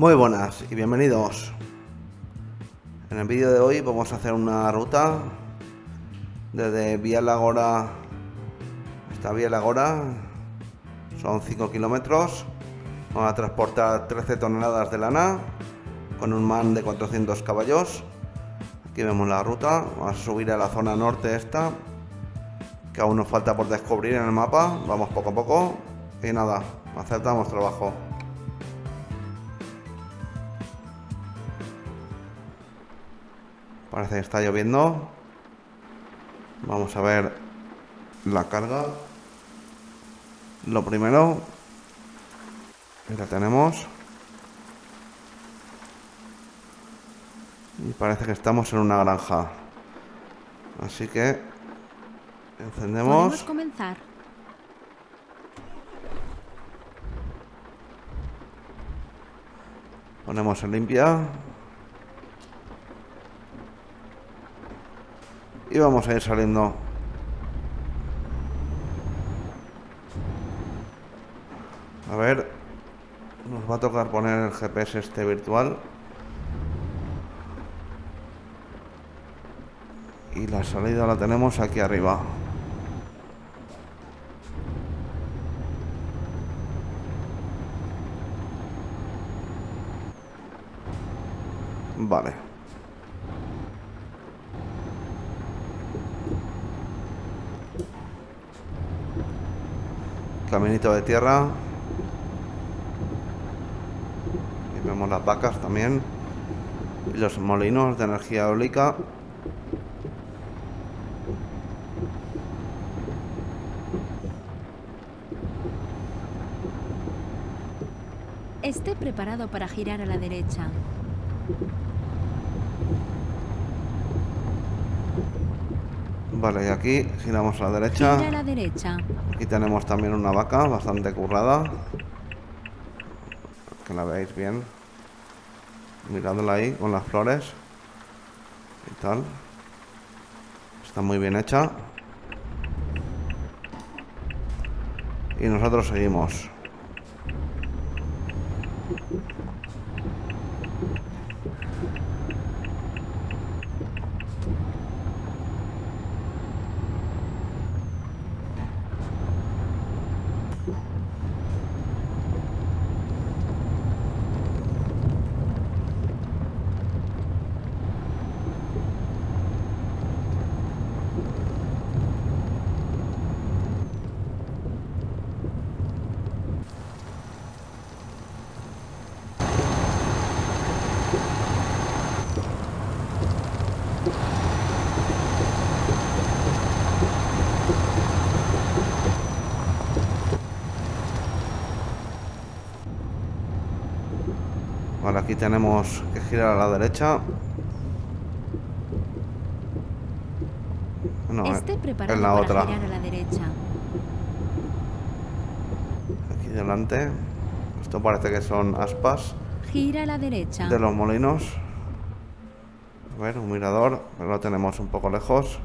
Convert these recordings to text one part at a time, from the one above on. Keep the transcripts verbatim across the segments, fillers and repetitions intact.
Muy buenas y bienvenidos. En el vídeo de hoy vamos a hacer una ruta desde Villagora hasta Villagora, son cinco kilómetros. Vamos a transportar trece toneladas de lana con un man de cuatrocientos caballos. Aquí vemos la ruta, vamos a subir a la zona norte esta, que aún nos falta por descubrir en el mapa. Vamos poco a poco y nada, aceptamos trabajo. Parece que está lloviendo. Vamos a ver la carga. Lo primero, la tenemos. Y parece que estamos en una granja. Así que encendemos. Podemos comenzar. Ponemos en limpia. Y vamos a ir saliendo. A ver, nos va a tocar poner el G P S este virtual y la salida la tenemos aquí arriba. Vale. Caminito de tierra. Y vemos las vacas también. Y los molinos de energía eólica. Esté preparado para girar a la derecha. Vale, y aquí giramos a la derecha. Gira a la derecha. Aquí tenemos también una vaca bastante currada. Que la veáis bien. Miradla ahí con las flores y tal. Está muy bien hecha. Y nosotros seguimos. Vale, aquí tenemos que girar a la derecha. No, esté preparado en la para otra. Girar a la derecha. Aquí delante. Esto parece que son aspas. Gira a la derecha. De los molinos. A ver, un mirador, pero lo tenemos un poco lejos.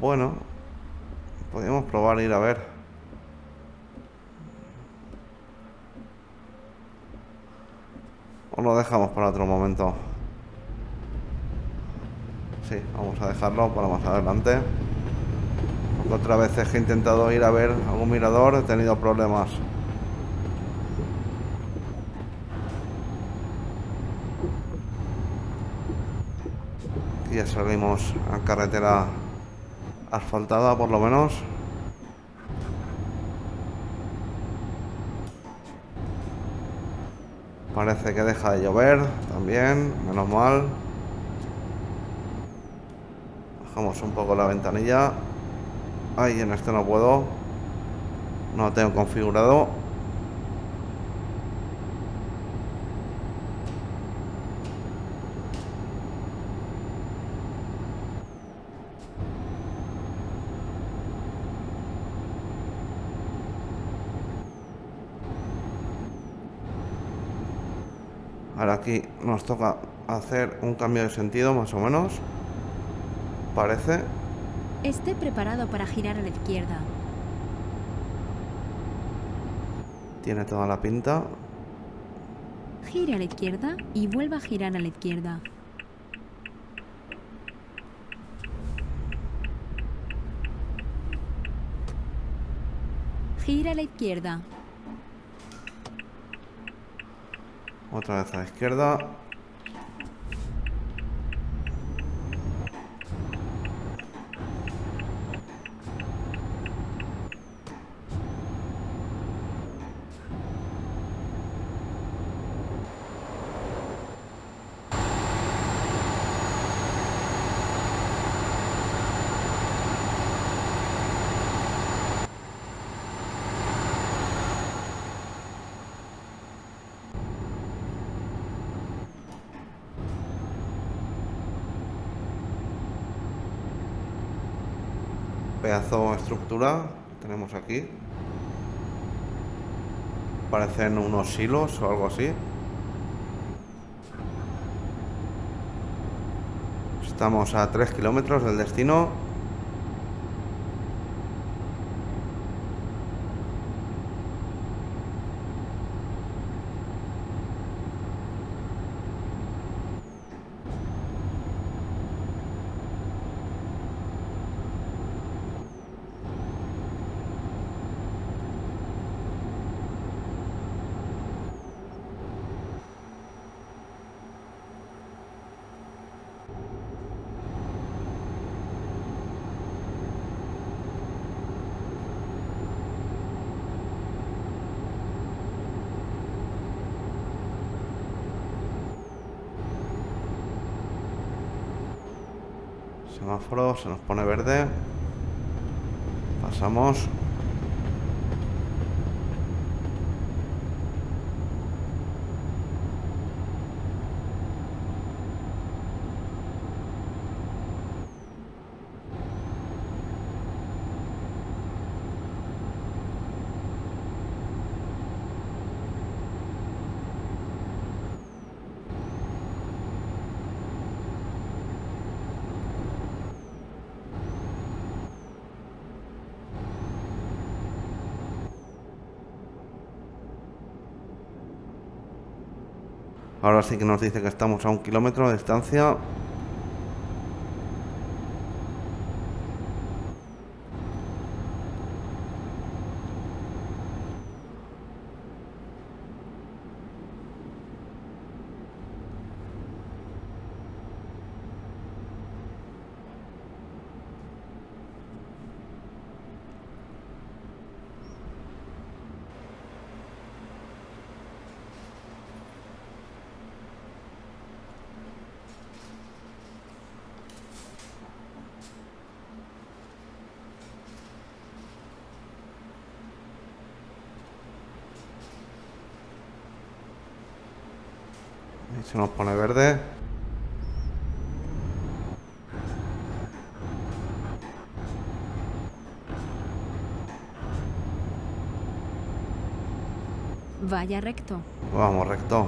Bueno, podríamos probar ir a ver. Lo dejamos para otro momento. Sí, vamos a dejarlo para más adelante. Porque otra vez es que he intentado ir a ver algún mirador, he tenido problemas. Y ya salimos a carretera asfaltada, por lo menos. Parece que deja de llover también, menos mal. Bajamos un poco la ventanilla. Ay, en este no puedo. No lo tengo configurado. Ahora aquí nos toca hacer un cambio de sentido, más o menos. Parece. Esté preparado para girar a la izquierda. Tiene toda la pinta. Gire a la izquierda y vuelva a girar a la izquierda. Gira a la izquierda. Otra vez a la izquierda. Pedazo de estructura que tenemos aquí. Parecen unos hilos o algo así. Estamos a tres kilómetros del destino. Semáforo, se nos pone verde. Pasamos. Ahora sí que nos dice que estamos a un kilómetro de distancia. Se nos pone verde. Vaya recto. Vamos, recto.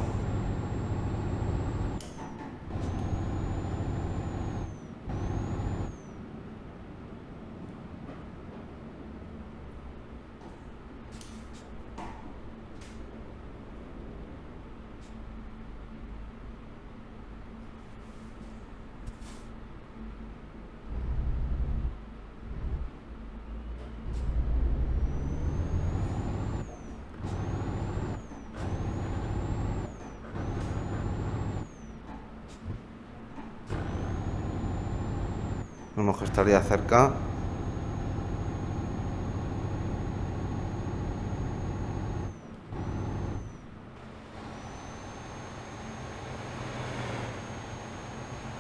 Vemos que estaría cerca.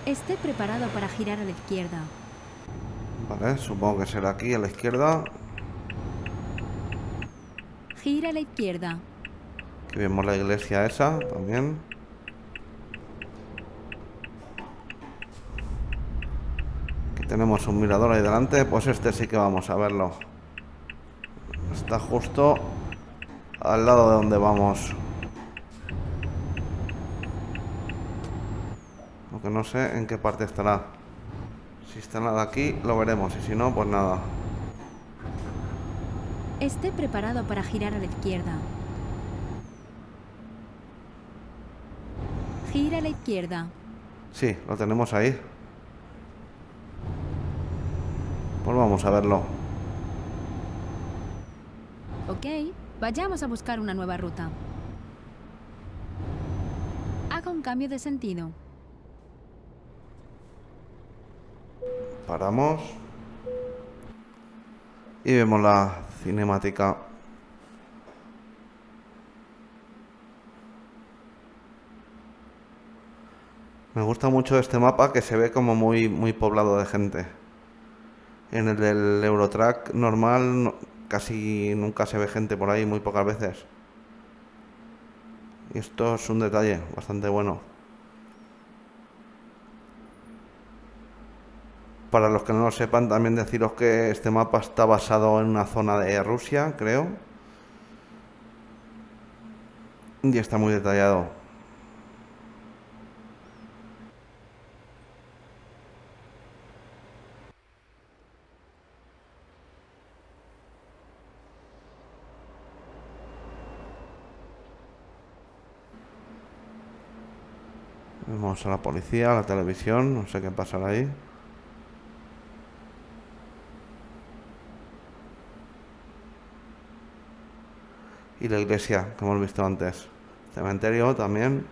Esté preparado para girar a la izquierda. Vale, supongo que será aquí a la izquierda. Gira a la izquierda. Aquí vemos la iglesia esa también. Tenemos un mirador ahí delante, pues este sí que vamos a verlo. Está justo al lado de donde vamos. Lo que no sé en qué parte estará. Si está nada aquí, lo veremos, y si no, pues nada. Esté preparado para girar a la izquierda. Gira a la izquierda. Sí, lo tenemos ahí. Pues vamos a verlo. Ok, vayamos a buscar una nueva ruta. Haga un cambio de sentido. Paramos. Y vemos la cinemática. Me gusta mucho este mapa, que se ve como muy, muy poblado de gente. En el del Euro Truck normal no, casi nunca se ve gente por ahí, muy pocas veces. Y esto es un detalle bastante bueno. Para los que no lo sepan, también deciros que este mapa está basado en una zona de Rusia, creo. Y está muy detallado. Vemos a la policía, a la televisión, no sé qué pasará ahí. Y la iglesia que hemos visto antes. Cementerio también.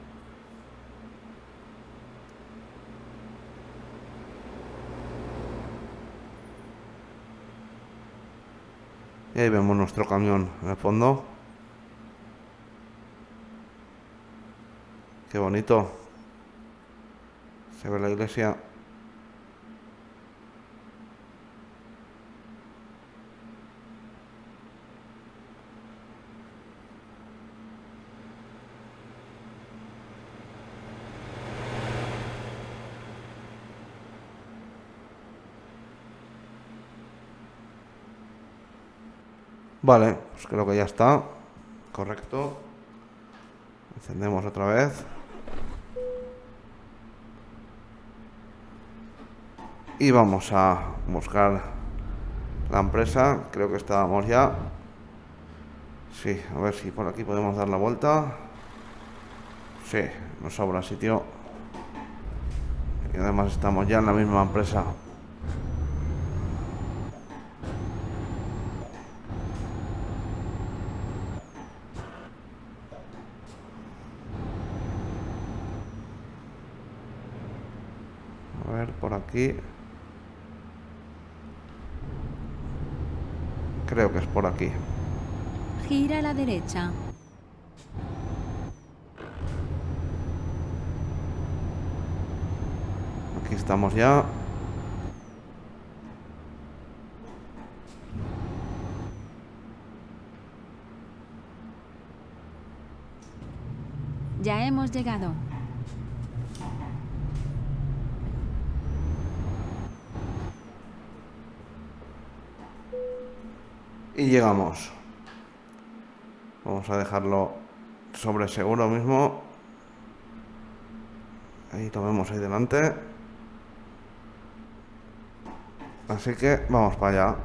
Y ahí vemos nuestro camión en el fondo. Qué bonito. Se ve la iglesia. Vale, pues creo que ya está. Correcto. Encendemos otra vez. Y vamos a buscar la empresa. Creo que estábamos ya. Sí, a ver si por aquí podemos dar la vuelta. Sí, nos sobra sitio. Y además estamos ya en la misma empresa. A ver, por aquí. Creo que es por aquí. Gira a la derecha. Aquí estamos ya. Ya hemos llegado. Y llegamos. Vamos a dejarlo sobre seguro mismo. Ahí tomemos ahí delante. Así que vamos para allá.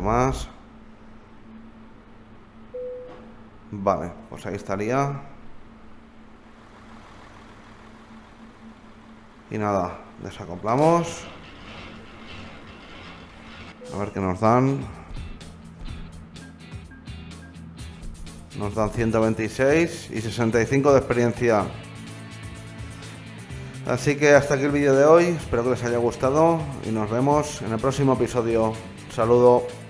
Más. Vale, pues ahí estaría. Y nada, desacoplamos. A ver qué nos dan. Nos dan ciento veintiséis y sesenta y cinco de experiencia. Así que hasta aquí el vídeo de hoy. Espero que les haya gustado y nos vemos en el próximo episodio. Saludo.